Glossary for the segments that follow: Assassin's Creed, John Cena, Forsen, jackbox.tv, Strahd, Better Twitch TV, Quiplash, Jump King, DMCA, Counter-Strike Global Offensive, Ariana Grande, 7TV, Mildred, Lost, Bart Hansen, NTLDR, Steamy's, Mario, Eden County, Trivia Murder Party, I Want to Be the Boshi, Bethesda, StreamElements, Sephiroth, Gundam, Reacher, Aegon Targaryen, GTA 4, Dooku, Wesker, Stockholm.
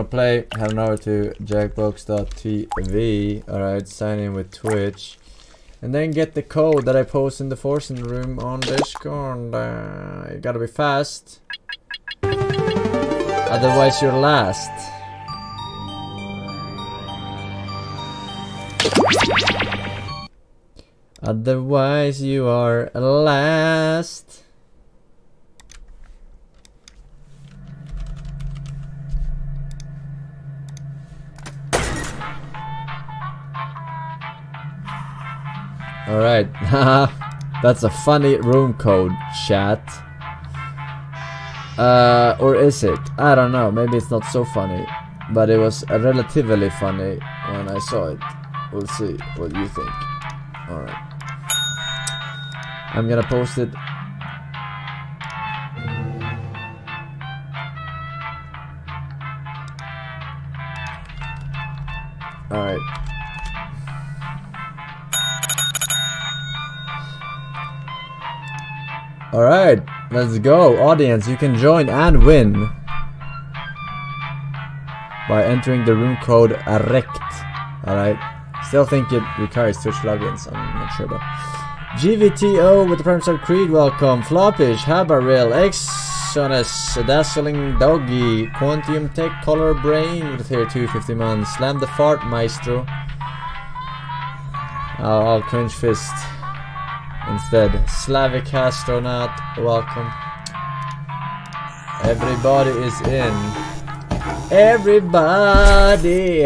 Wanna play? Head on over to jackbox.tv. Alright, sign in with Twitch. And then get the code that I post in the Forsen room on Discord. You gotta be fast. Otherwise you're last. Otherwise you are last. Alright, haha, that's a funny room code, chat. Or is it? I don't know, maybe it's not so funny. But it was relatively funny when I saw it. We'll see what you think. Alright. I'm gonna post it. Alright. Alright, let's go. Audience, you can join and win by entering the room code ARECT. Alright, still think it requires Twitch logins, I'm not sure though. GVTO with the Prime Star Creed, welcome. Floppish, Habaril, Exones, Dazzling Doggy, Quantum Tech, Color Brain with here 250 man, Slam the Fart Maestro. I'll cringe fist instead. Slavic astronaut, welcome. Everybody is in. Everybody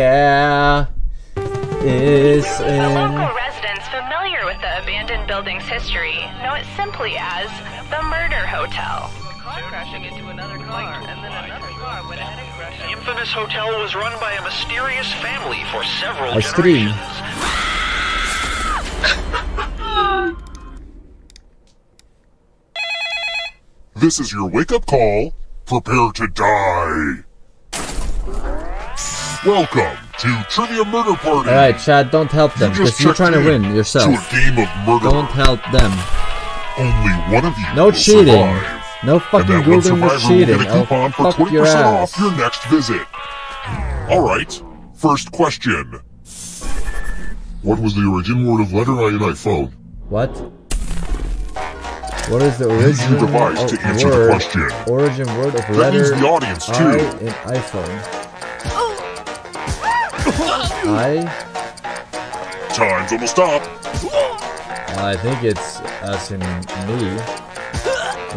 is in. The local residents familiar with the abandoned building's history know it simply as the Murder Hotel. Crashing into another car, and then another car went ahead and crashed. The infamous hotel was run by a mysterious family for several generations. This is your wake-up call. Prepare to die. Welcome to Trivia Murder Party. Alright, Chad, don't help them, because you're trying to win yourself. To a game of murder. Don't help them. Only one of you. No cheating. Survive. No fucking Google was cheating. Get a coupon for 20% off your next visit. Alright, first question. What was the origin word of letter I in iPhone? What? What is the origin device to answer the question? Origin word of letter that means the audience I too. In iPhone. I. Time's almost up. I think it's as in me.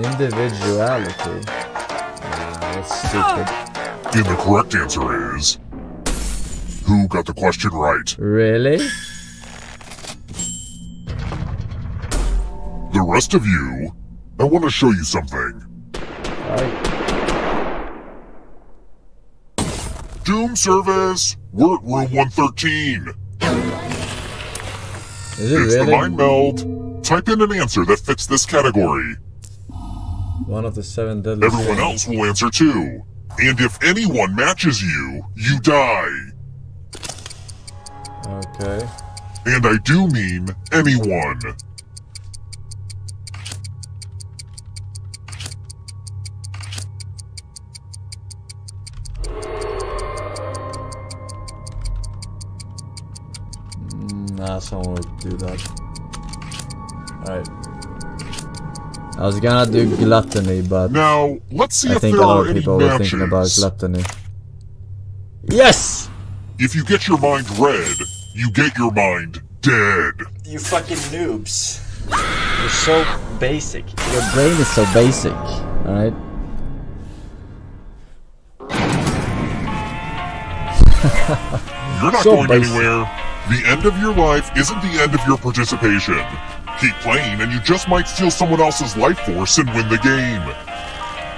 Individuality. That's stupid. And the correct answer is. Who got the question right? Really? The rest of you, I want to show you something. Doom service! We're at room 113. Is it it's really? The mind meld. Type in an answer that fits this category. One of the seven deadly Everyone things. Else will answer too. And if anyone matches you, you die. Okay. And I do mean anyone. Nah, someone would do that. Alright. I was gonna do gluttony, but now, let's see I think a lot of people were thinking about gluttony. Yes! If you get your mind read, you get your mind dead. You fucking noobs. You're so basic. Your brain is so basic. Alright? You're not so going basic. Anywhere. The end of your life isn't the end of your participation. Keep playing and you just might steal someone else's life force and win the game.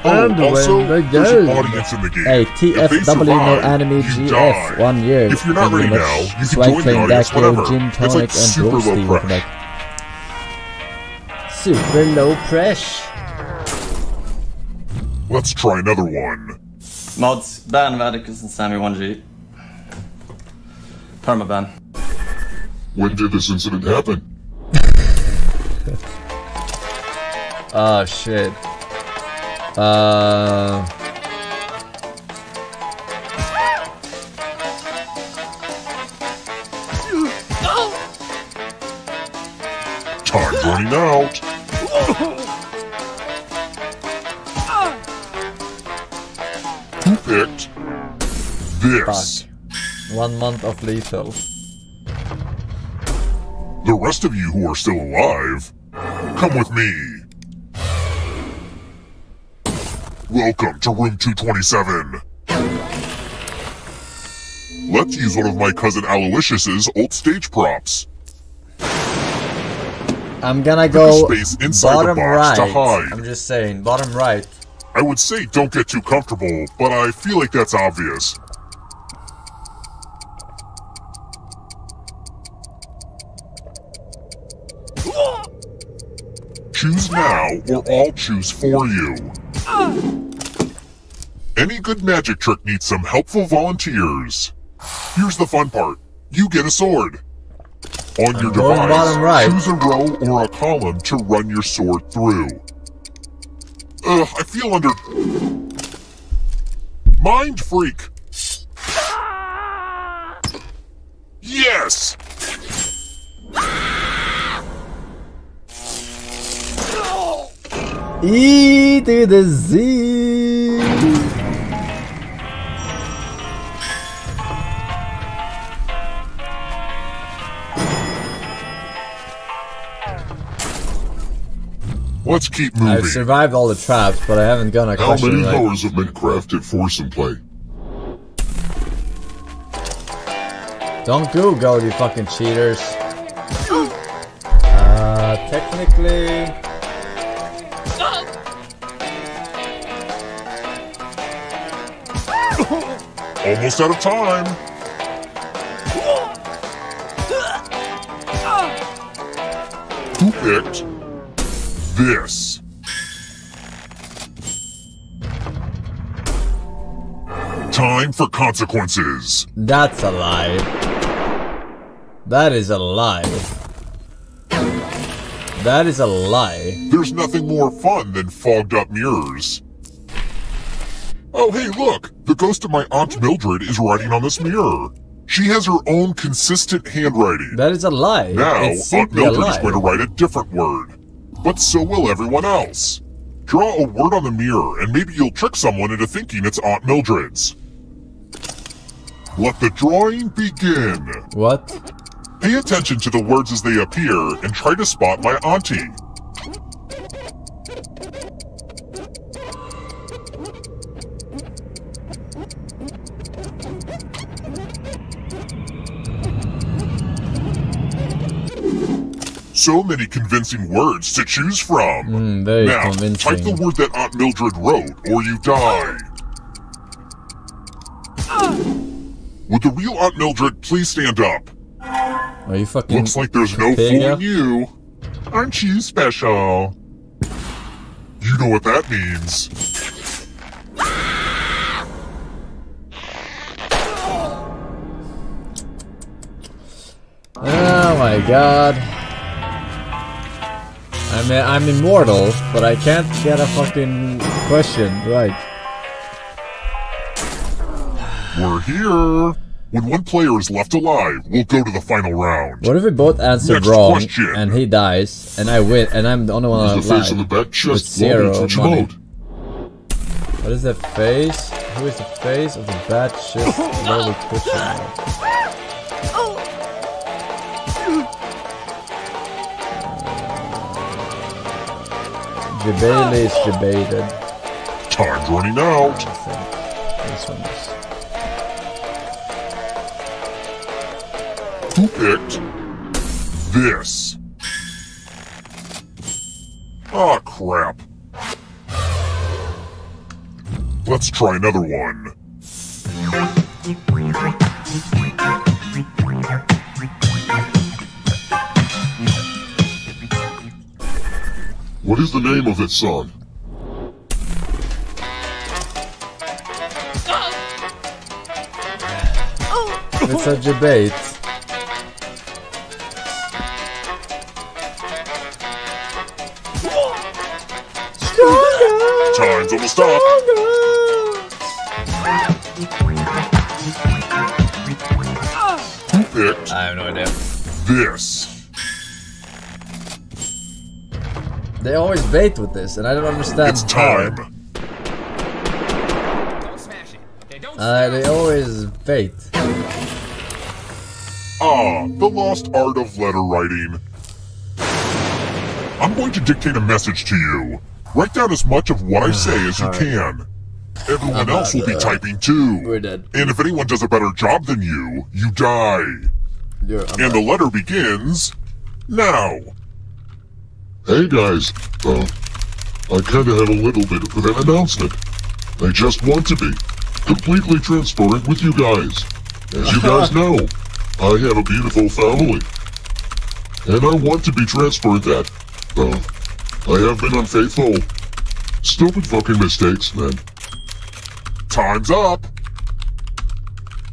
And also, there's an audience in the game. Hey, TFW, no anime, GF, 1 year. If you're not ready now, you can join the audience, whatever. It's like super low pressure. Super low pressure. Let's try another one. Mods, ban Vadicus and Sammy 1G. Permaban. When did this incident happen? Oh shit. running out. Who picked this? Fuck. 1 month of lethal. The rest of you who are still alive, come with me. Welcome to room 227. Let's use one of my cousin Aloysius's old stage props. I'm gonna go space inside bottom the box right. To hide. I'm just saying, bottom right. I would say don't get too comfortable, but I feel like that's obvious. Choose now, or I'll choose for you. Any good magic trick needs some helpful volunteers. Here's the fun part. You get a sword. On your device, right. Choose a row or a column to run your sword through. Ugh, I feel under... Mind freak! Yes! E to the Z! Let's keep moving. I've survived all the traps, but I haven't gone a question. How many lures have been crafted for some play? Don't Google, you fucking cheaters. Technically... Almost out of time. Who picked? This. Time for consequences. That's a lie. That is a lie. That is a lie. There's nothing more fun than fogged up mirrors. Oh hey look, the ghost of my Aunt Mildred is writing on this mirror. She has her own consistent handwriting. That is a lie. Now, Aunt Mildred is going to write a different word. But so will everyone else. Draw a word on the mirror, and maybe you'll trick someone into thinking it's Aunt Mildred's. Let the drawing begin. What? Pay attention to the words as they appear, and try to spot my auntie. So many convincing words to choose from. Now, convincing. Type the word that Aunt Mildred wrote, or you die. Would the real Aunt Mildred please stand up? Are you fucking? Looks like there's no fooling you. Aren't you special? You know what that means. Oh my god. I'm immortal, but I can't get a fucking question right. We're here. When one player is left alive, we'll go to the final round. What if we both answer next wrong question. And he dies, and I win, and I'm the only one alive? What is the face on the back chest? With zero money. What is the face? Who is the face of the bad chest? Global Twitch? Debate is debated. Time's running out. Who picked this? Ah, crap. Let's try another one. What is the name of it, son? It's a debate. Stronger. Time's almost up. Who picked? I have no idea. This. They always bait with this, and I don't understand. It's time. Don't smash it. They don't smash it. They always bait. Ah, the lost art of letter writing. I'm going to dictate a message to you. Write down as much of what I say as you can. Everyone else will be typing too. We're dead. And if anyone does a better job than you, you die. And the letter begins now. Hey guys, I kinda had a little bit of an announcement. I just want to be completely transparent with you guys. As you guys know, I have a beautiful family. And I want to be transparent that, I have been unfaithful. Stupid fucking mistakes, man. Time's up.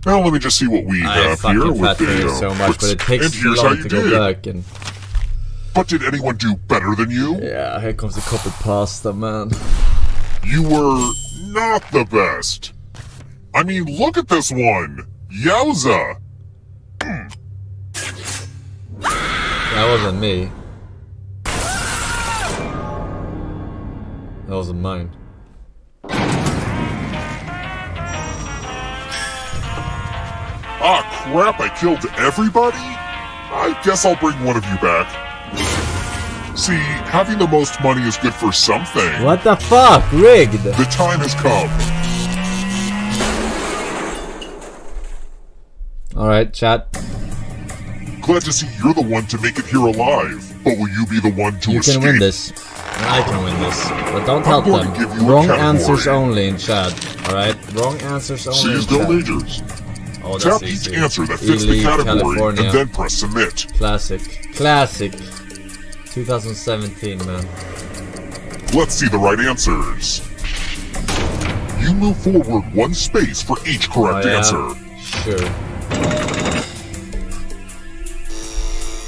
Now let me just see what we have here with the so much, but it takes so long to go back and... But did anyone do better than you? Yeah, here comes the copy pasta, man. You were not the best. I mean, look at this one. Yowza. That wasn't me. That wasn't mine. Ah, crap, I killed everybody? I guess I'll bring one of you back. See, having the most money is good for something. What the fuck? Rigged! The time has come. Alright, chat. Glad to see you're the one to make it here alive, but will you be the one to escape? You can win this. I can win this, but don't help them. Wrong answers only in chat, alright? Wrong answers only in chat. Seize no majors. Oh, tap each answer that fits the category, California, and then press submit. Classic. Classic. 2017, man. Let's see the right answers. You move forward one space for each correct answer. Sure.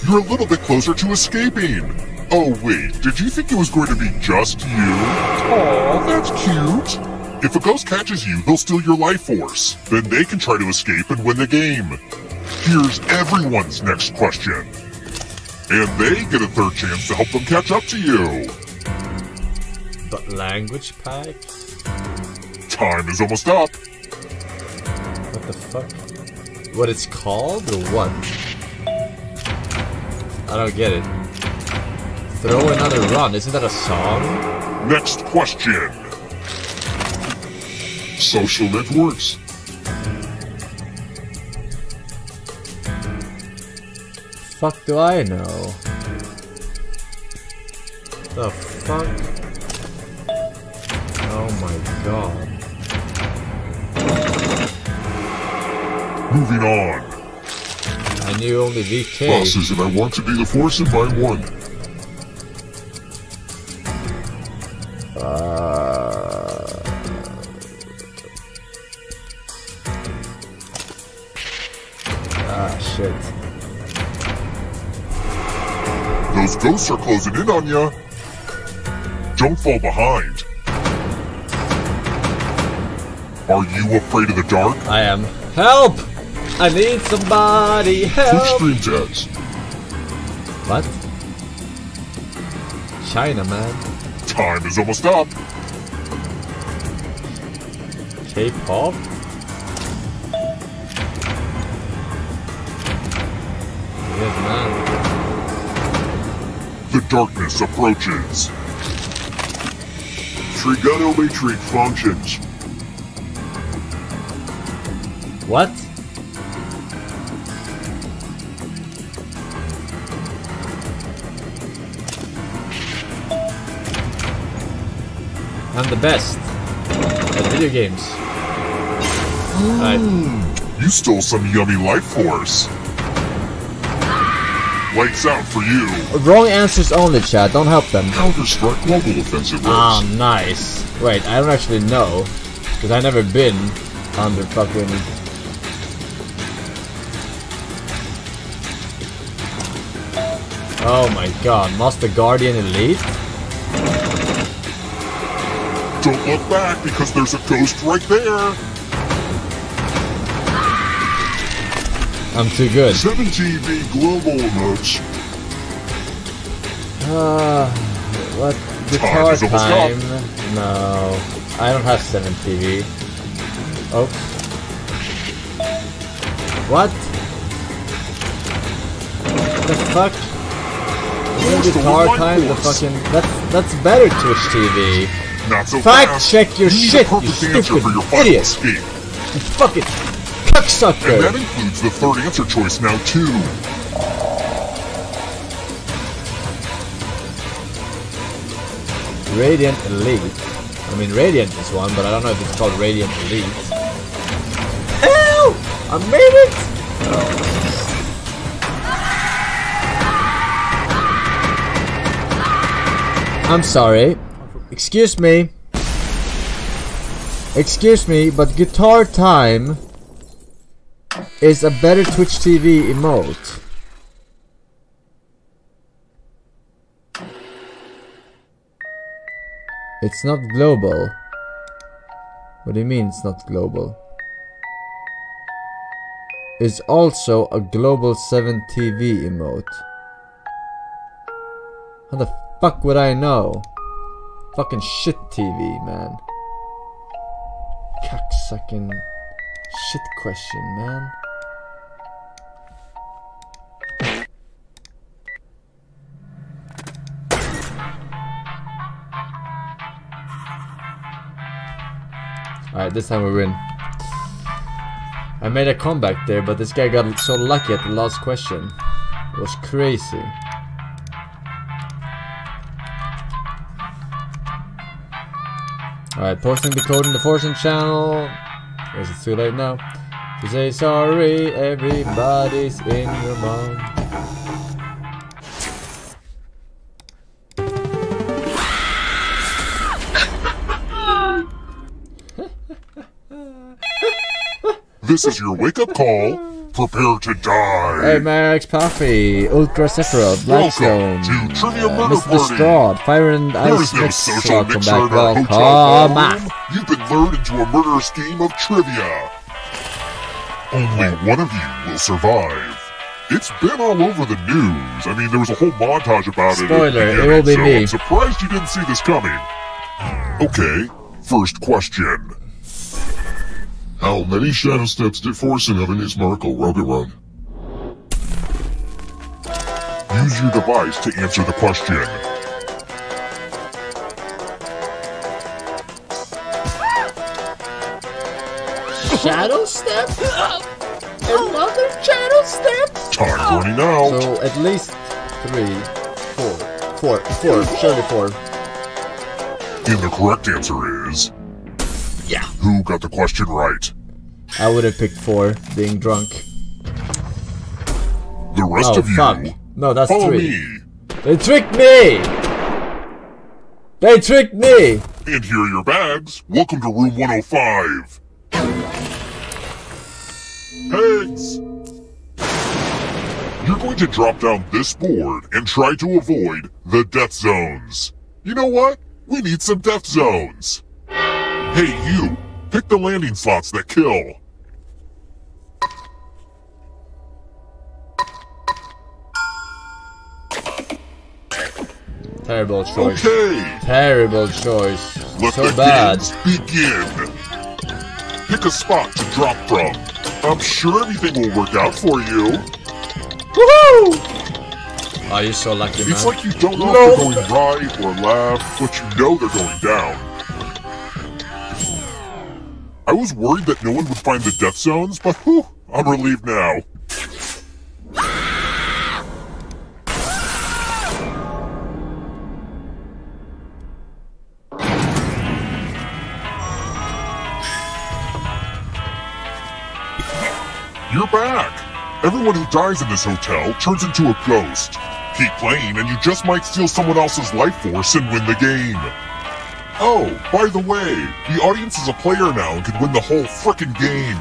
You're a little bit closer to escaping. Oh, wait. Did you think it was going to be just you? Aw, that's cute. If a ghost catches you, they'll steal your life force. Then they can try to escape and win the game. Here's everyone's next question. And they get a third chance to help them catch up to you. But language pack? Time is almost up. What the fuck? What it's called or what? I don't get it. Throw another run, isn't that a song? Next question. Social networks. Fuck do I know? The fuck? Oh my god. Moving on. I knew only VK. Bosses, and I want to be the Forsen by one. Ghosts are closing in on ya. Don't fall behind. Are you afraid of the dark? I am. Help! I need somebody. Help! Twitch stream ads. What? China, man. Time is almost up. K-pop. Good man. The darkness approaches. Trigonometric functions. What? I'm the best at video games. You stole some yummy life force. Lights out for you. Wrong answers only, chat. Don't help them. Counter-Strike Global Offensive. Ah, nice. Wait, I don't actually know. Because I've never been under fucking... Oh my god. Master Guardian Elite? Don't look back because there's a ghost right there. I'm too good. 7TV Global Nuts. What? Guitar time? No. I don't have 7TV. Oh. What? The fuck? Isn't guitar time the fucking... That's better Twitch TV. Not so fast. Fact check your shit, you stupid idiot! You fucking cucksucker! And that includes the third answer choice now too. Radiant Elite. I mean, Radiant is one, but I don't know if it's called Radiant Elite. Ew! I made it! Oh. I'm sorry. Excuse me. Excuse me, but Guitar Time is a better Twitch TV emote. It's not global. What do you mean it's not global? It's also a global 7TV emote. How the fuck would I know? Fucking shit TV, man. Cocksucking shit question, man. Alright, this time we win. I made a comeback there, but this guy got so lucky at the last question. It was crazy. Alright, posting the code in the Forsen channel. Is it too late now? To say sorry, everybody's in your mom. This is your wake-up call. Prepare to die. Hey, Max Puffy, Ultra Sephiroth, Blackstone, Mr. Strahd, Fire and Ice Mix, welcome back, welcome. You've been lured into a murderous game of trivia. Only one of you will survive. It's been all over the news. I mean, there was a whole montage about it. Spoiler, it will be me. I'm surprised you didn't see this coming. Okay, first question. How many shadow steps did Forsen have in his Marco Rogan Run? Use your device to answer the question. Shadow step? Another shadow step? Time's running out. So at least surely four. And the correct answer is... Yeah. Who got the question right? I would have picked 4, being drunk. The rest of you. Fuck. No, that's 3. Me. They tricked me! They tricked me! And here are your bags. Welcome to room 105. Pigs! You're going to drop down this board and try to avoid the death zones. You know what? We need some death zones. Hey you, pick the landing slots that kill. Terrible choice. Okay. Terrible choice. Let so the bad. Begin. Pick a spot to drop from. I'm sure everything will work out for you. Woohoo! Are you so lucky, man? It's like you don't know if they're going right or left, but you know they're going down. I was worried that no one would find the death zones, but whew, I'm relieved now. You're back! Everyone who dies in this hotel turns into a ghost. Keep playing and you just might steal someone else's life force and win the game. Oh, by the way, the audience is a player now and can win the whole frickin' game.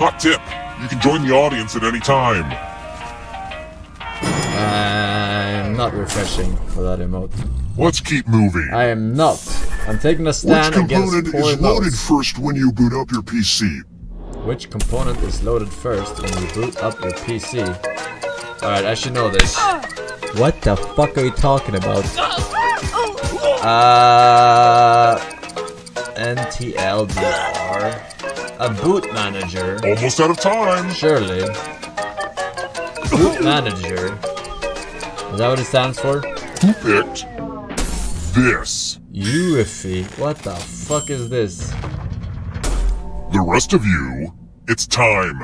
Hot tip, you can join the audience at any time. I'm not refreshing for that emote. Let's keep moving. I am not. I'm taking a stand against poor emotes. Which component is loaded first when you boot up your PC? Which component is loaded first when you boot up your PC? Alright, I should know this. What the fuck are you talking about? NTLDR. A boot manager. Almost out of time. Surely. Boot manager. Is that what it stands for? Who picked this? Yuffie. What the fuck is this? The rest of you, it's time.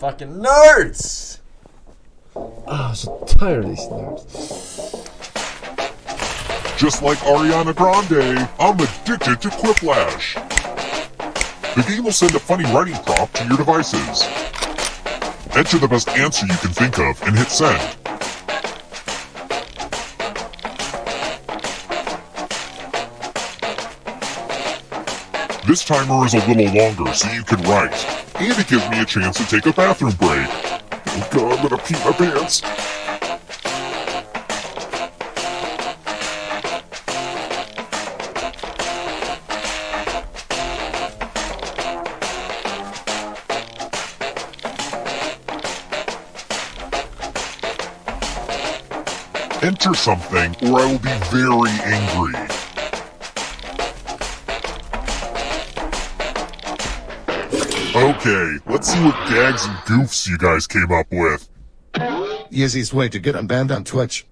Fucking nerds! Oh, I'm so tired of these nerds. Just like Ariana Grande, I'm addicted to Quiplash. The game will send a funny writing prompt to your devices. Enter the best answer you can think of and hit send. This timer is a little longer, so you can write. And it gives me a chance to take a bathroom break. Oh god, I'm gonna pee my pants. Enter something, or I will be very angry. Okay, let's see what gags and goofs you guys came up with. Easiest way to get unbanned on Twitch.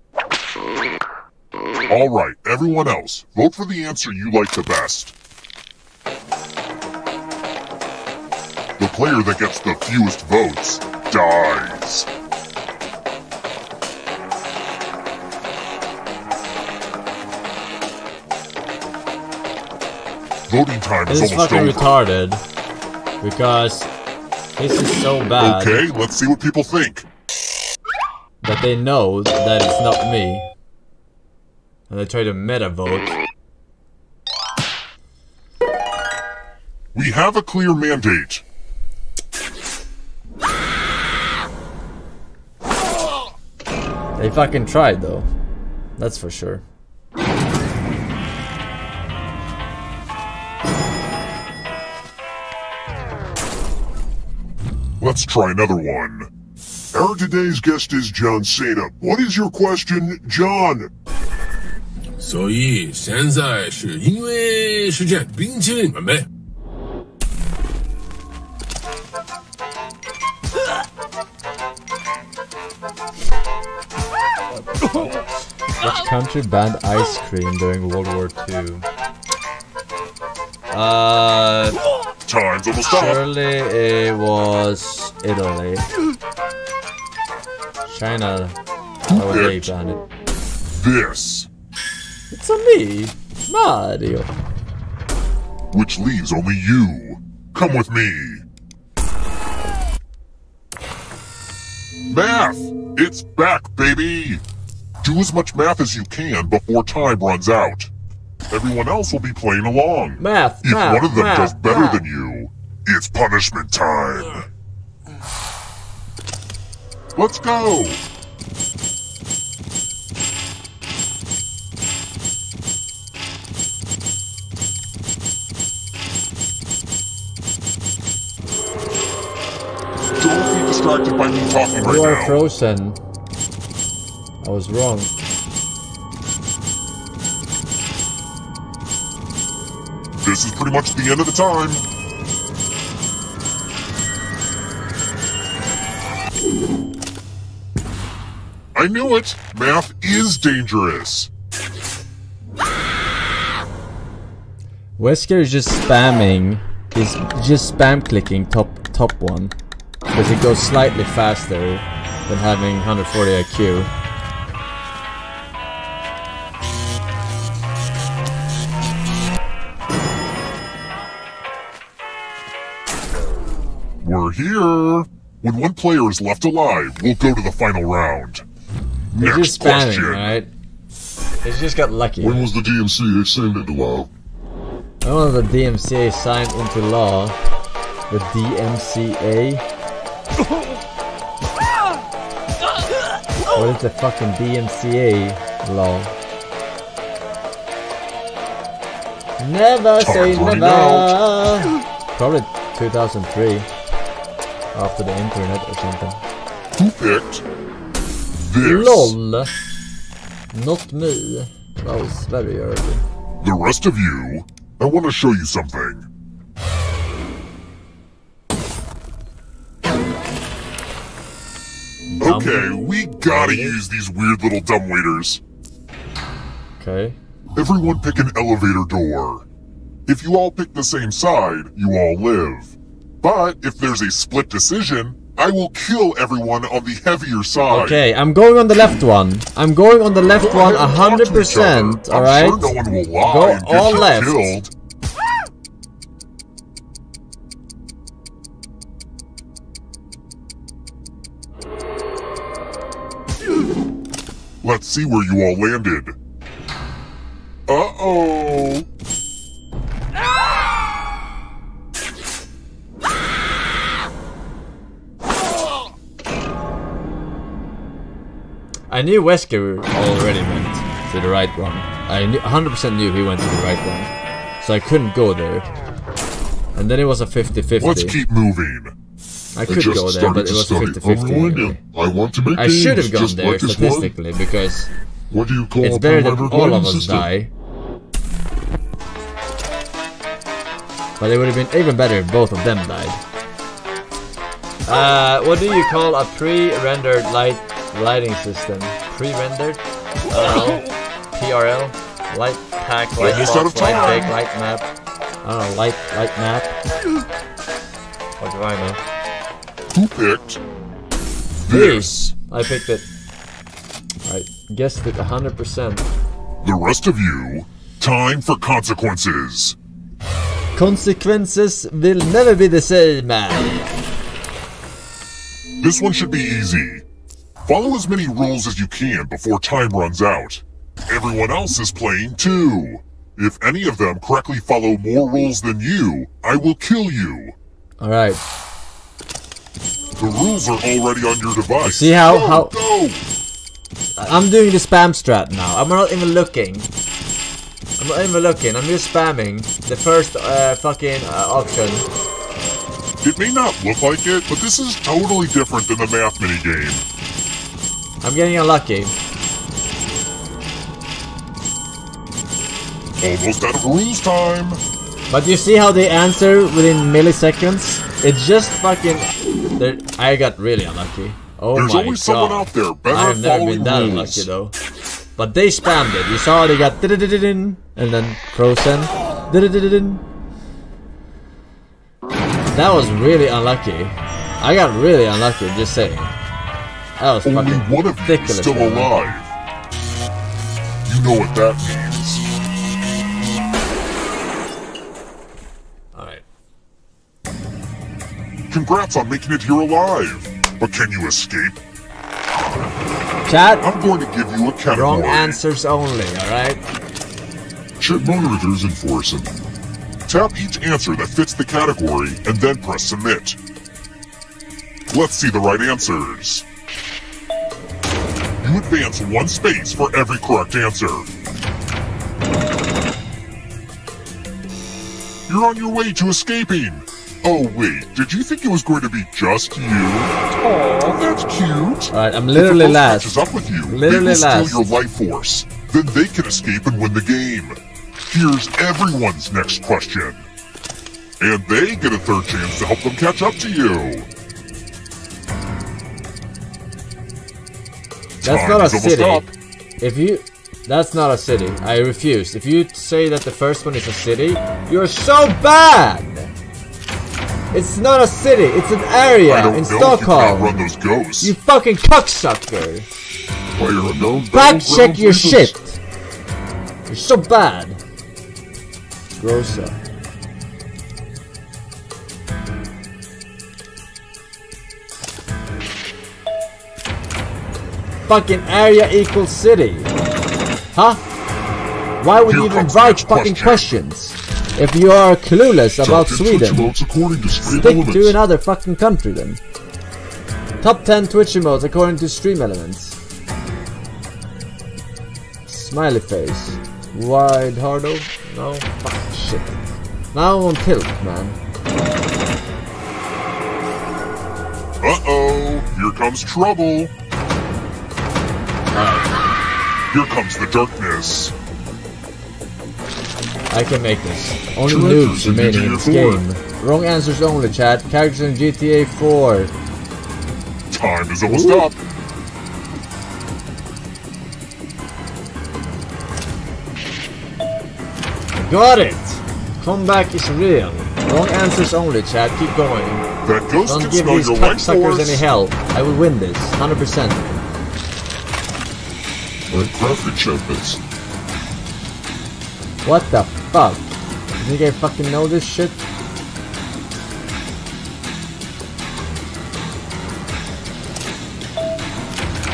Alright, everyone else, vote for the answer you like the best. The player that gets the fewest votes dies. Voting time is almost over. This is fucking retarded. Because this is so bad. Okay, let's see what people think. That they know that it's not me. And they try to meta-vote. We have a clear mandate. They fucking tried though. That's for sure. Let's try another one. Our today's guest is John Cena. What is your question, John? 所以, 现在是因为是这样, 冰淇淋准备. What country banned ice cream during World War II? Time's almost up. Surely it was Italy. China. How would they ban it? This. It's a me, Mario. Which leaves only you. Come with me. Math. It's back, baby. Do as much math as you can before time runs out. Everyone else will be playing along. Math. If one of them does better than you, it's punishment time. Let's go. Don't be distracted by me talking right now. You are frozen. I was wrong. This is pretty much the end of the time. I knew it! Math is dangerous! Wesker is just spamming. He's just spam clicking top one. Because it goes slightly faster than having 140 IQ. We're here. When one player is left alive, we'll go to the final round. Next just spamming, question. Right? They just got lucky. When was the DMCA signed into law? When was the DMCA signed into law? The DMCA? What is the fucking DMCA law? Never say never. Out. Probably 2003. After the internet or something. Who picked this? LOL. Not me. That was very early. The rest of you, I want to show you something. Okay, we gotta use these weird little dumbwaiters. Okay. Everyone pick an elevator door. If you all pick the same side, you all live. But if there's a split decision, I will kill everyone on the heavier side. Okay, I'm going on the left one. I'm going on the left one 100%, alright? I'm sure no one will lie go and get all left. Killed. Let's see where you all landed. Uh-oh. I knew Wesker already went to the right one. I 100% knew he went to the right one. So I couldn't go there. And then it was a 50-50. Let's keep moving. I could go there, but it was a 50-50 anyway. I should have gone there statistically, because it's better that all of us die. But it would have been even better if both of them died. What do you call a pre-rendered lighting system? Pre-rendered? PRL? Light pack, light box, light deck, light map. I don't know, light map? What do I know? Who picked this? I picked it. I guessed it 100%. The rest of you, time for consequences. Consequences will never be the same, man. This one should be easy. Follow as many rules as you can before time runs out. Everyone else is playing too. If any of them correctly follow more rules than you, I will kill you. All right. The rules are already on your device. See how I'm doing the spam strat now. I'm not even looking. I'm not even looking. I'm just spamming the first fucking option. It may not look like it, but this is totally different than the math minigame. I'm getting unlucky. Almost out of rules time. But you see how they answer within milliseconds? It's just fucking... I got really unlucky. Oh my god. There's always someone out there better than I've never been that unlucky though. But they spammed it. You saw they got... And then Frozen. That was really unlucky. I got really unlucky, just saying. That was fucking ridiculous. Only one of you is still alive. You know what that means. Congrats on making it here alive, but can you escape? Chat, I'm going to give you a category. Wrong answers only, alright? Check monitors in Forsen. Tap each answer that fits the category, and then press submit. Let's see the right answers. You advance one space for every correct answer. You're on your way to escaping. Oh wait, did you think it was going to be just you? Oh, that's cute. Alright, I'm literally last. If the host catches up with you, literally they will steal your life force. Then they can escape and win the game. Here's everyone's next question. And they get a third chance to help them catch up to you. That's not a city. If you... That's not a city. I refuse. If you say that the first one is a city, you're so bad! It's not a city, it's an area in Stockholm. You, run those ghosts. You fucking cocksucker. Fact check your shit. You're so bad. Gross up. Fucking area equals city. Huh? Why would you even write fucking questions? If you are clueless about Sweden, stick to another fucking country then. Top 10 Twitch emotes according to Stream Elements. Smiley face. Wide hardo? No. Fuck shit. Now I'm on tilt, man. Uh oh, here comes trouble. Here comes the darkness. I can make this. Only noobs remaining in this game. Wrong answers only, chat. Characters in GTA 4. Time is almost up. Got it! Comeback is real. Wrong answers only, chat. Keep going. That ghost don't give these cocksuckers any help. I will win this. 100%. What graphics have this? What the fuck? You think I fucking know this shit?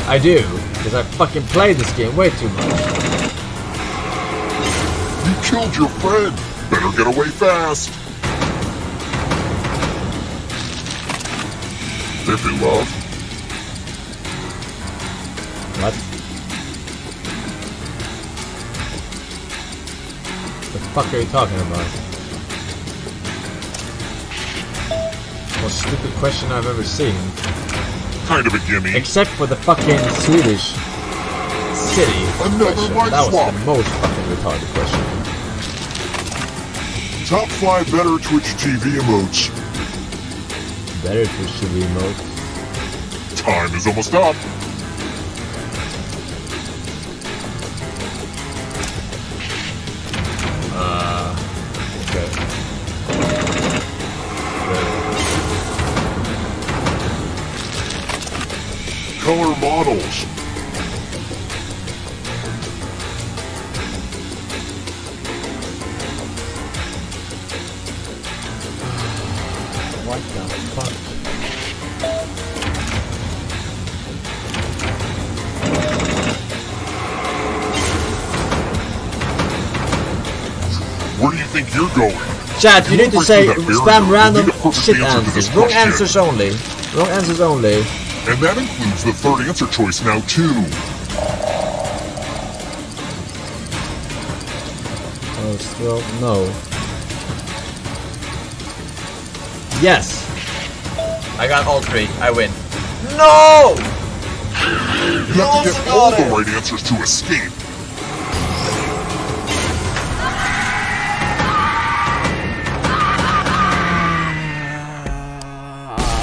I do, because I fucking played this game way too much. You killed your friend! Better get away fast! If you love. What? The fuck are you talking about? Most stupid question I've ever seen. Kind of a gimme. Except for the fucking Swedish city question. That was the most fucking retarded question. Top 5 Better Twitch TV emotes. Better Twitch TV emotes. Time is almost up. Color models. What the fuck? Where do you think you're going? Chat, you need to say spam random shit answers. Wrong answers only. Wrong answers only. And that includes the third answer choice now, too. Oh, still no. Yes! I got all three. I win. No! You have to get all the right answers to escape.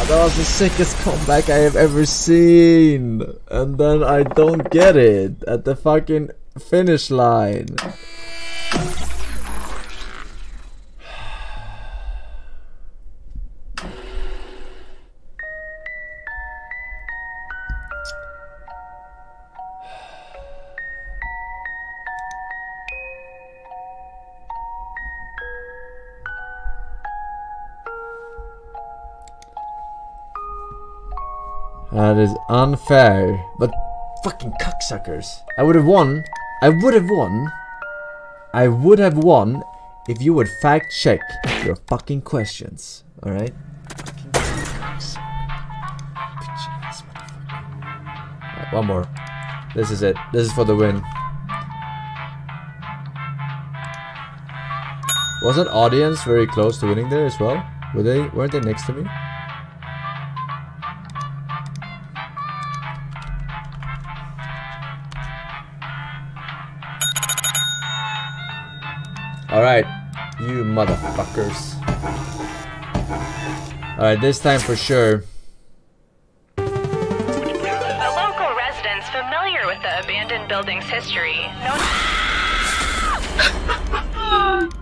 That was the sickest comeback I have ever seen, and then I don't get it at the fucking finish line. That is unfair, but fucking cocksuckers. I would have won. I would have won. I would have won if you would fact check your fucking questions, alright? Fucking cocksuckers. Bitch ass motherfucker. Alright, one more. This is it. This is for the win. Wasn't audience very close to winning there as well? Weren't they next to me? Alright, you motherfuckers. Alright, this time for sure. The local residents familiar with the abandoned building's history. No.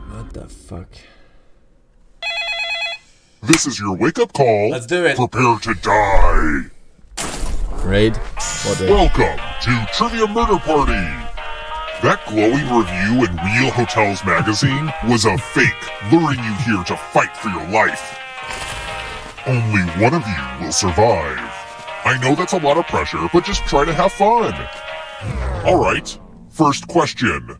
What the fuck? This is your wake-up call. Let's do it. Prepare to die. Raid? What the? Welcome to Trivia Murder Party. That glowing review in Real Hotels magazine was a fake, luring you here to fight for your life. Only one of you will survive. I know that's a lot of pressure, but just try to have fun. Alright, first question.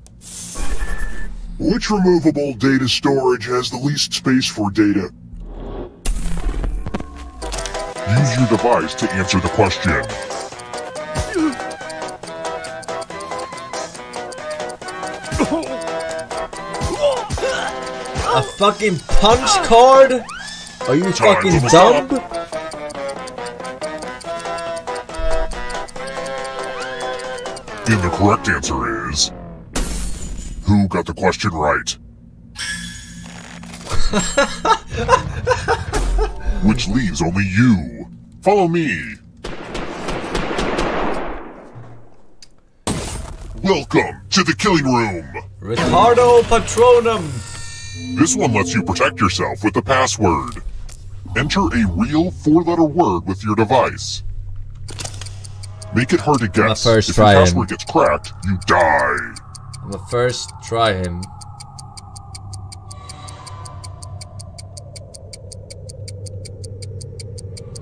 Which removable data storage has the least space for data? Use your device to answer the question. A fucking punch card? Are you fucking dumb? And the correct answer is... Who got the question right? Which leaves only you. Follow me. Welcome to the killing room. Ricardo Patronum. This one lets you protect yourself with the password. Enter a real 4-letter word with your device. Make it hard to guess. If your password gets cracked, you die. I'm gonna first try him.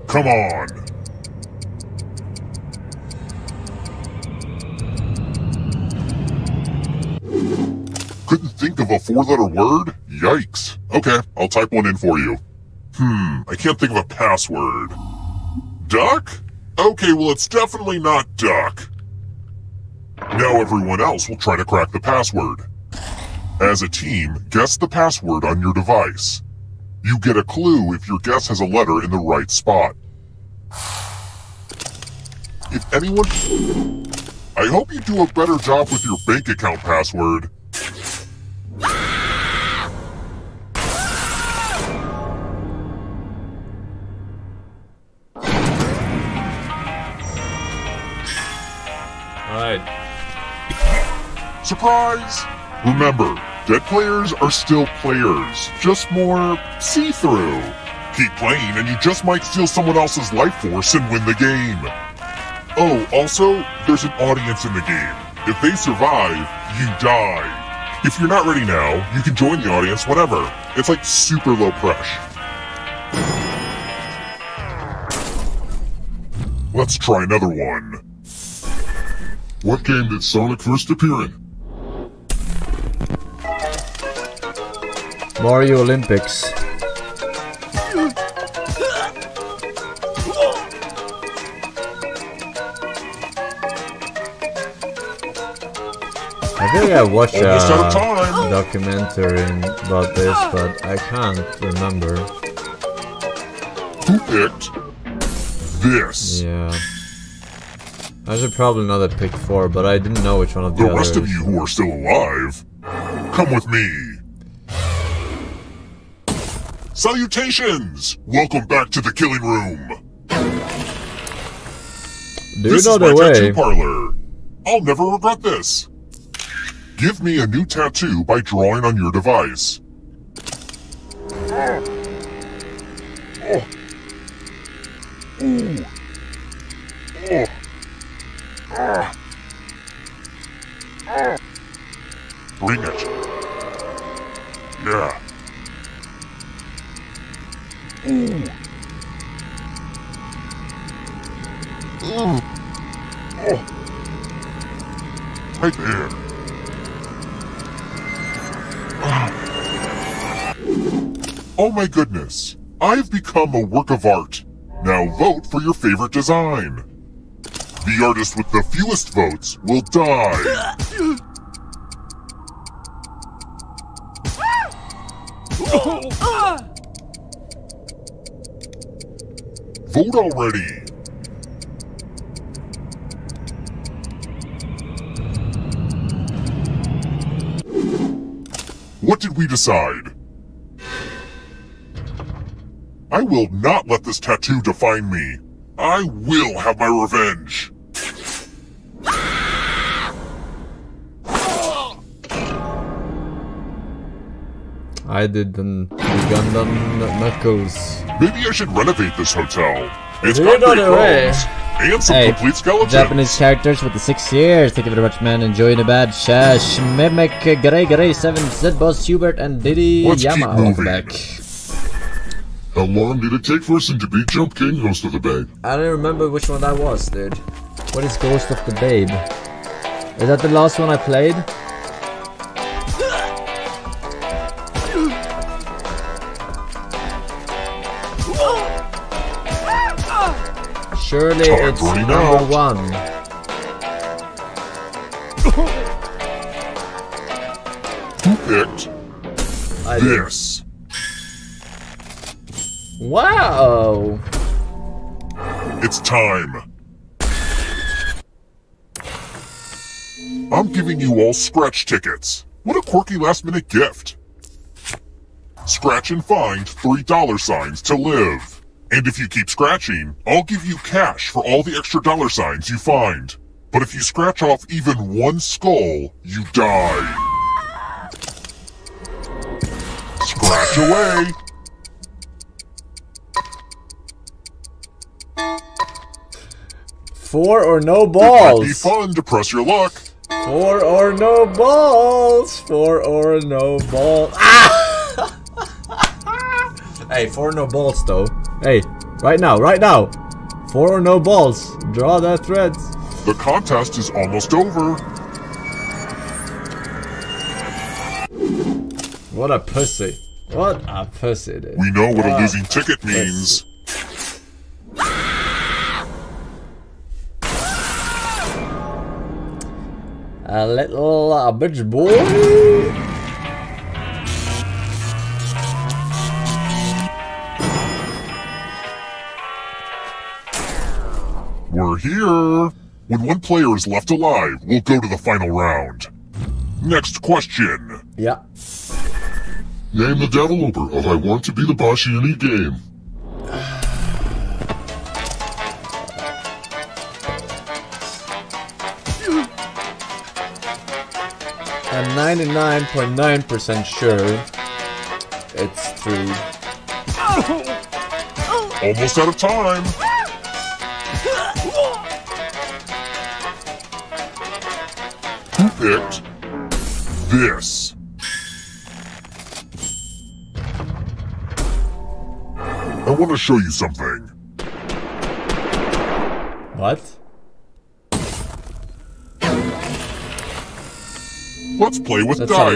Come on. Couldn't think of a 4-letter word? Yikes. Okay, I'll type one in for you. I can't think of a password. Duck? Okay, well it's definitely not duck. Now everyone else will try to crack the password. As a team, guess the password on your device. You get a clue if your guess has a letter in the right spot. If anyone... I hope you do a better job with your bank account password. Alright. Surprise! Remember... dead players are still players, just more see-through. Keep playing and you just might steal someone else's life force and win the game. Oh, also, there's an audience in the game. If they survive, you die. If you're not ready now, you can join the audience whenever. It's like super low pressure. Let's try another one. What game did Sonic first appear in? Mario Olympics. I think I watched a documentary about this, but I can't remember. Who picked this? Yeah. I should probably not have picked 4, but I didn't know which one of the others. The rest of you who are still alive, come with me. Salutations! Welcome back to the killing room. This is my tattoo parlor. I'll never regret this. Give me a new tattoo by drawing on your device. Bring it. Yeah. Right there. Oh my goodness, I've become a work of art. Now vote for your favorite design. The artist with the fewest votes will die. Vote already! What did we decide? I will not let this tattoo define me. I will have my revenge. I didn't. Gundam Knuckles. Maybe I should renovate this hotel. It's got great rooms and some complete skeletons. Japanese characters with the 6 years. Thank you very much, man. Enjoy the bad shash. Mimic, Gray Gray 7, Zed Boss, Hubert, and Diddy Yama. Welcome back. How long did it take Forsen to beat Jump King, Ghost of the Babe? I don't remember which one that was, dude. What is Ghost of the Babe? Is that the last one I played? Surely it's number 1. Who picked this? Wow! It's time. I'm giving you all scratch tickets. What a quirky last-minute gift. Scratch and find $3 signs to live. And if you keep scratching, I'll give you cash for all the extra $signs you find. But if you scratch off even one skull, you die. Scratch away! Four or no balls! It might be fun to press your luck. Four or no balls! Four or no balls. Ah! Hey, four or no balls though. Hey, right now, right now! Four or no balls. Draw that thread. The contest is almost over. What a pussy. What a pussy, dude. We know what a losing ticket means. A little bitch boy. We're here. When one player is left alive, we'll go to the final round. Next question. Yeah. Name the developer of I Want to Be the Boshi in e-game. I'm 99.9% sure it's 3. Almost out of time. Who picked this? I want to show you something. What? Let's play with dice. That's a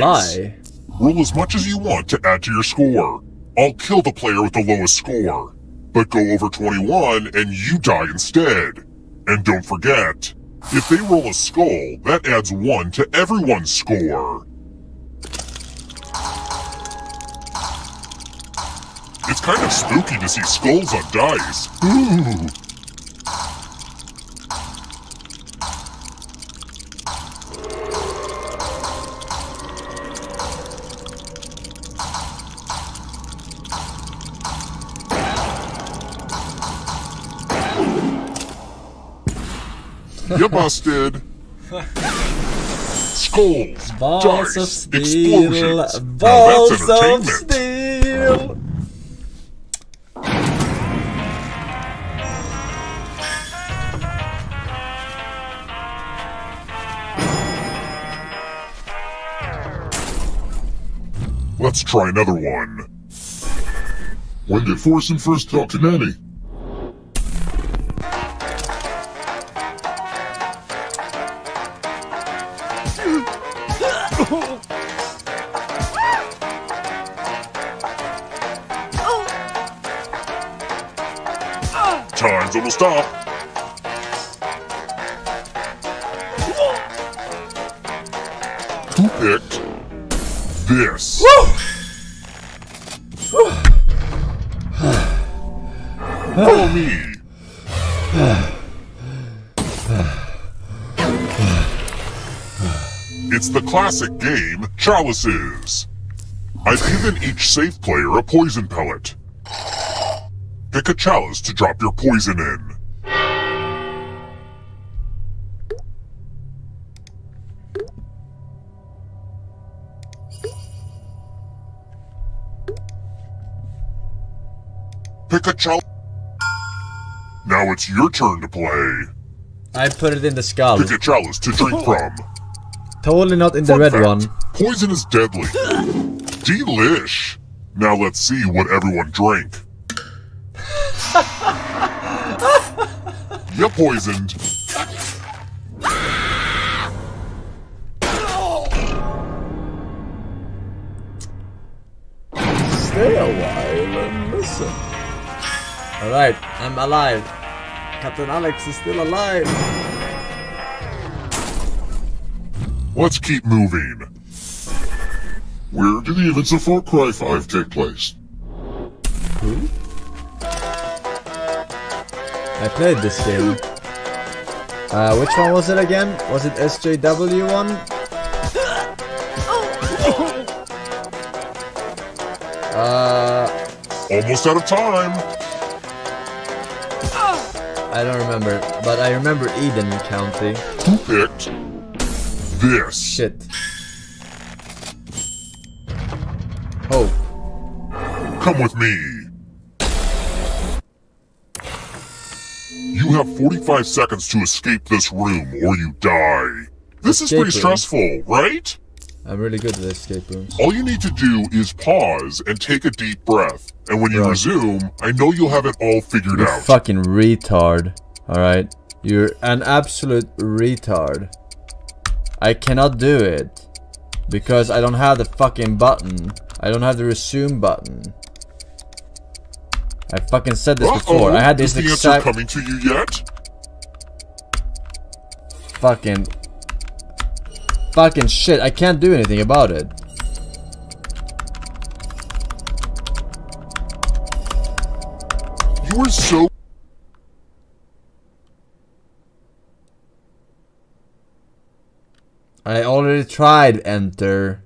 lie. Roll as much as you want to add to your score. I'll kill the player with the lowest score. But go over 21 and you die instead. And don't forget, if they roll a skull, that adds 1 to everyone's score. It's kind of spooky to see skulls on dice. Ooh. You busted. Skulls, balls dice, of steel, explosions. Balls of steel. Let's try another one. When did Forsen first talk to Nanny? Time's almost up. Who picked this? Woo! Follow me. It's the classic game, Chalices. I've given each safe player a poison pellet. Pick a chalice to drop your poison in. Pick a chalice. Now it's your turn to play. I put it in the skull. Pick a chalice to drink from. Totally not in the red one. Poison is deadly. Delish. Now let's see what everyone drank. You're poisoned. Stay a while and listen. Alright, I'm alive. Captain Alex is still alive. Let's keep moving. Where do the events of Far Cry 5 take place? Who? I played this game. Which one was it again? Was it SJW one? Almost out of time. I don't remember, but I remember Eden County. Who picked this? Shit. Oh. Come with me. You have 45 seconds to escape this room or you die. This is pretty stressful, right? I'm really good at escape rooms. All you need to do is pause and take a deep breath. And when you resume, I know you'll have it all figured out. You fucking retard. Alright? You're an absolute retard. I cannot do it. Because I don't have the fucking button. I don't have the resume button. I fucking said this before. I had this exact. Is the answer coming to you yet? Fucking shit! I can't do anything about it. You are so. I already tried enter.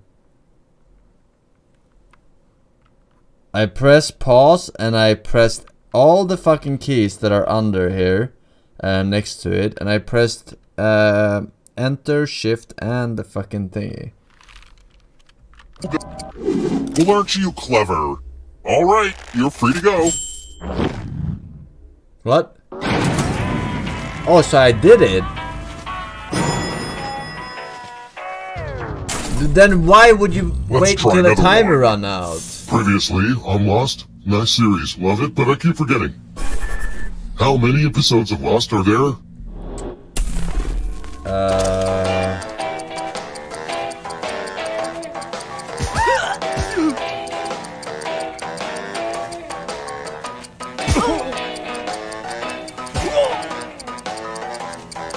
I pressed pause and I pressed all the fucking keys that are under here next to it, and I pressed enter, shift, and the fucking thingy. Well, aren't you clever? Alright, you're free to go. What? Oh, so I did it. Then why would you wait till the timer run out? Previously on Lost, nice series, love it, but I keep forgetting. How many episodes of Lost are there?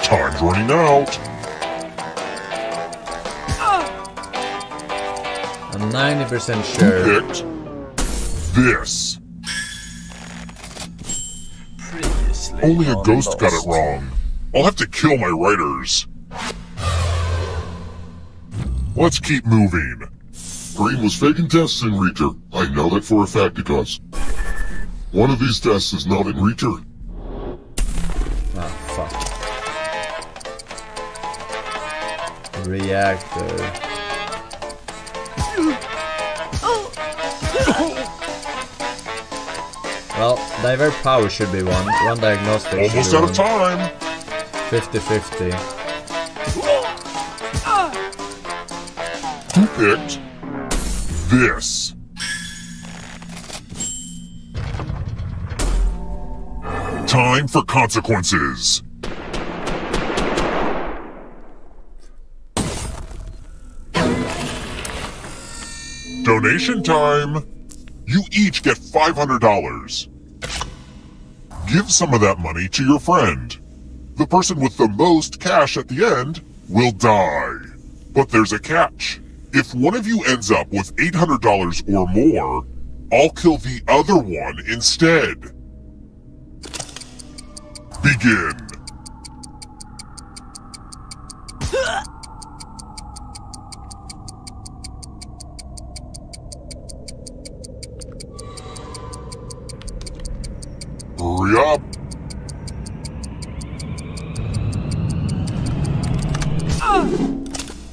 Time's running out. 90% sure. Who picked this? Previously only a ghost got it wrong. I'll have to kill my writers. Let's keep moving. Green was faking tests in Reacher. I know that for a fact because one of these tests is not in Reacher. Ah, fuck. Reactor. Well, divert power should be one. One diagnostic. Almost out of time. 50-50. Who picked this? Time for consequences. Donation time. You each get $500. Give some of that money to your friend. The person with the most cash at the end will die. But there's a catch. If one of you ends up with $800 or more, I'll kill the other one instead. Begin. Hurry up!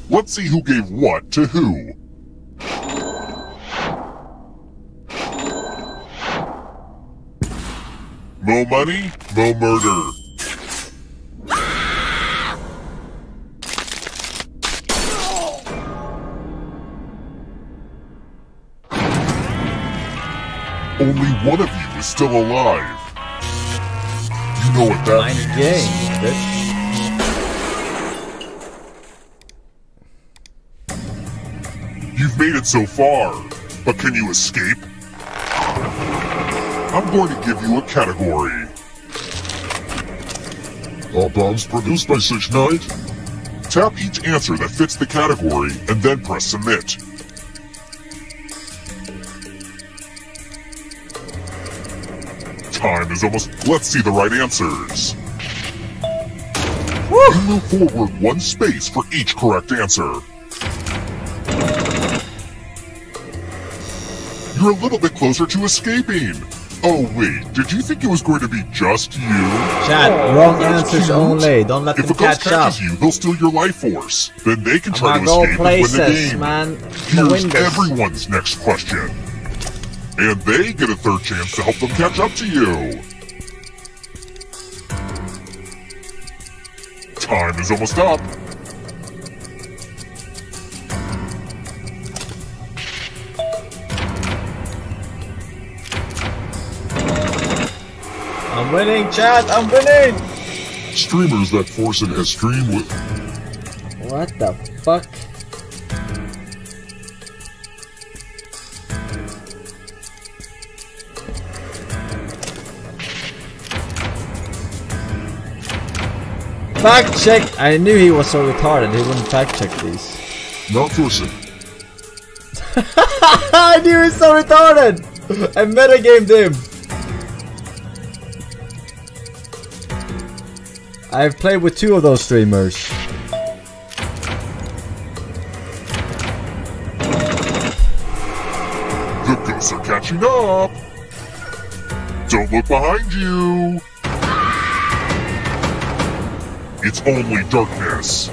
Let's see who gave what to who. Mo money, mo murder. Only one of you is still alive. You know what that means. Game, bitch. You've made it so far, but can you escape? I'm going to give you a category. All bombs produced by such night. Tap each answer that fits the category and then press submit. Time is almost. Let's see the right answers. You move forward one space for each correct answer. You're a little bit closer to escaping. Oh wait, did you think it was going to be just you? Chat, wrong answers only. Don't let them catch up. If a ghost catches you, they'll steal your life force. Then they can try to escape and win the game. Here's everyone's next question. And they get a third chance to help them catch up to you. Time is almost up. I'm winning, chat! I'm winning! Streamers that Forsen has streamed with. What the fuck? Fact check! I knew he was so retarded, he wouldn't fact check these. Not Forsen. I knew he was so retarded! I metagamed him! I've played with two of those streamers. The ghosts are catching up! Don't look behind you! It's only darkness.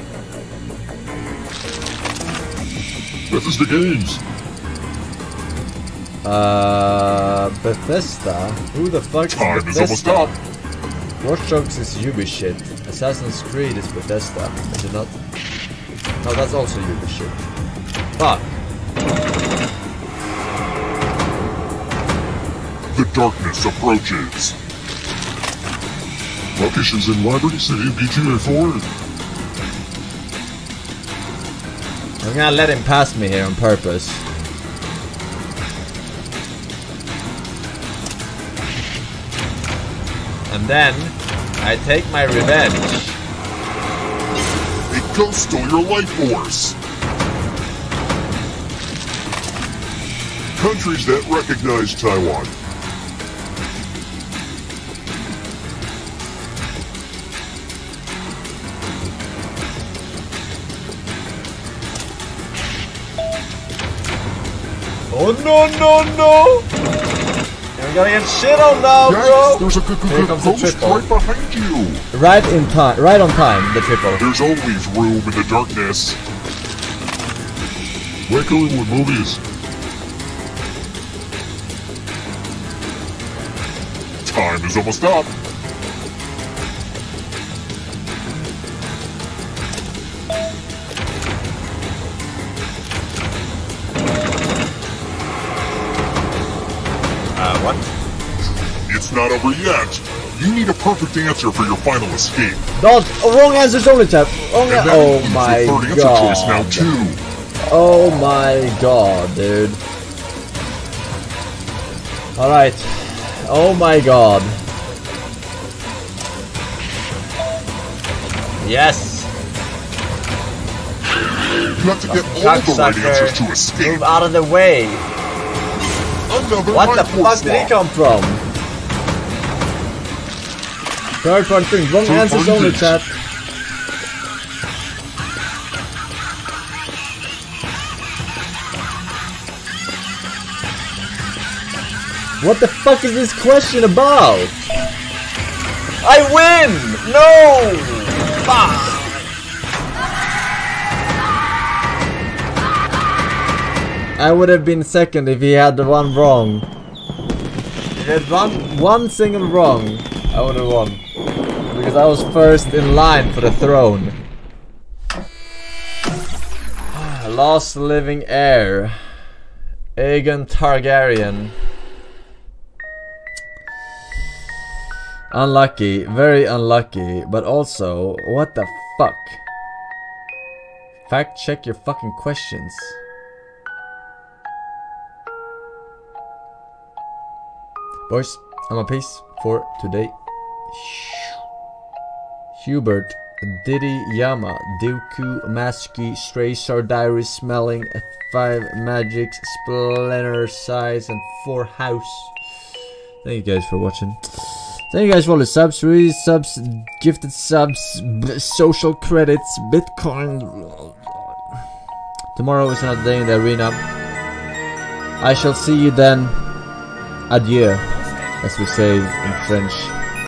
Bethesda Games! Bethesda? Who the fuck is Bethesda? Time is almost up! Watch Dogs is Ubi shit. Assassin's Creed is Bethesda, is it not? No, that's also Ubi shit. Fuck! The darkness approaches. Locations in Liberty City, GTA 4. I'm gonna let him pass me here on purpose. And then, I take my revenge. The ghost stole your life force. Countries that recognize Taiwan. Oh no no no! I'm gonna get shit on now, bro! There's a here comes the triple. Right behind you! Right in time, right on time, the triple. There's always room in the darkness. We're going with movies. Time is almost up. Not over yet. You need a perfect answer for your final escape. Not wrong answers only, tap. Oh my god. Now too. Oh my god, dude. All right. Oh my god. Yes. You have to get all the right answers to escape. Move out of the way. What the fuck did he come from? Third part thing, wrong answers only, chat. What the fuck is this question about? I win! No! Fuck! I would have been second if he had the one wrong. If he had one single wrong, I would have won. Because I was first in line for the throne. Lost living heir. Aegon Targaryen. Unlucky, very unlucky, but also, what the fuck? Fact check your fucking questions. Boys, I'm a piece for today. Hubert, Diddy, Yama, Dooku, Maski, Stray Star Diary, Smelling, 5 Magics, Splinter Size, and 4 House. Thank you guys for watching. Thank you guys for all the subs, free subs, gifted subs, social credits, Bitcoin. Tomorrow is another day in the arena. I shall see you then. Adieu, as we say in French.